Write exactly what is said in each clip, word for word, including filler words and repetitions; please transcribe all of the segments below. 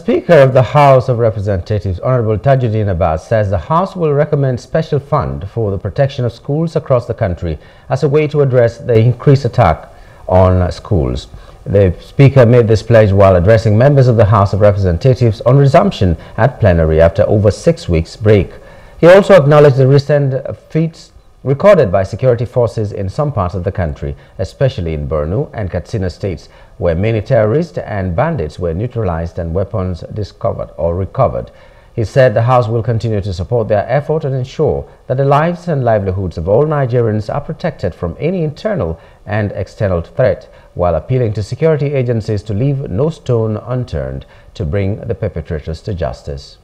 Speaker of the House of Representatives, Honorable Tajudeen Abbas, says the House will recommend special fund for the protection of schools across the country as a way to address the increased attack on schools. The Speaker made this pledge while addressing members of the House of Representatives on resumption at plenary after over six weeks break. He also acknowledged the recent feats recorded by security forces in some parts of the country, especially in Borno and Katsina states, where many terrorists and bandits were neutralized and weapons discovered or recovered. He said the House will continue to support their effort and ensure that the lives and livelihoods of all Nigerians are protected from any internal and external threat, while appealing to security agencies to leave no stone unturned to bring the perpetrators to justice.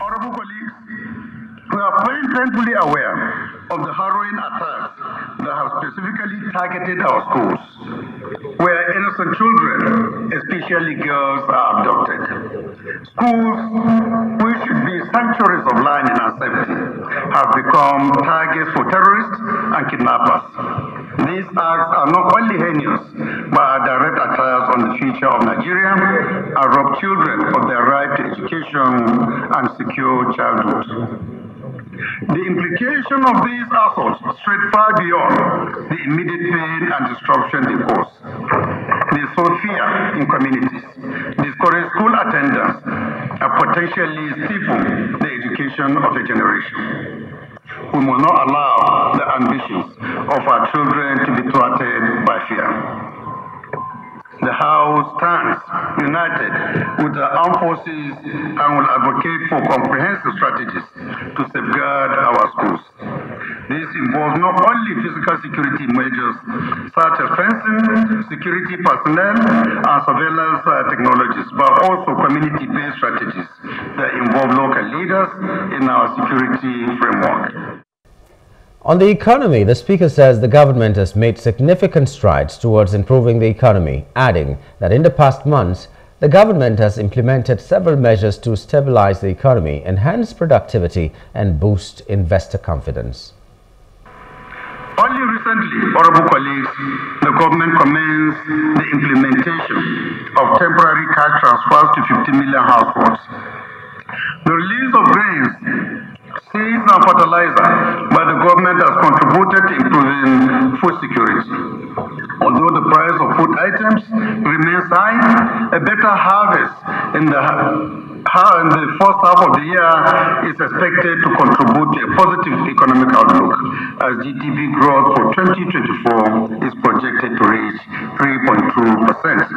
Honorable colleagues, we are painfully aware of the harrowing attacks that have specifically targeted our schools, where innocent children, especially girls, are abducted. Schools, which should be sanctuaries of learning and safety, have become targets for terrorists and kidnappers. These acts are not only heinous, but are direct attacks on the future of Nigeria and rob children of their right to education and secure childhood. The implication of these assaults stretch far beyond the immediate pain and disruption they cause. They sow fear in communities, discourage school attendance, and potentially stifle the education of a generation. We will not allow the ambitions of our children to be thwarted by fear. The House stands united with the armed forces and will advocate for comprehensive strategies to safeguard our schools. This involves not only physical security measures such as fencing, security personnel, and surveillance technologies, but also community-based strategies that involve local leaders in our security framework. On the economy, the Speaker says the government has made significant strides towards improving the economy, adding that in the past months, the government has implemented several measures to stabilize the economy, enhance productivity, and boost investor confidence. Only recently, honorable colleagues, the government commenced the implementation of temporary cash transfers to fifty million households. The release of grains, seeds and fertilizer by the government has contributed to improving food security. Although the price of food items remains high, a better harvest in the, in the first half of the year is expected to contribute to a positive economic outlook, as G D P growth for twenty twenty-four is projected to reach three point two percent.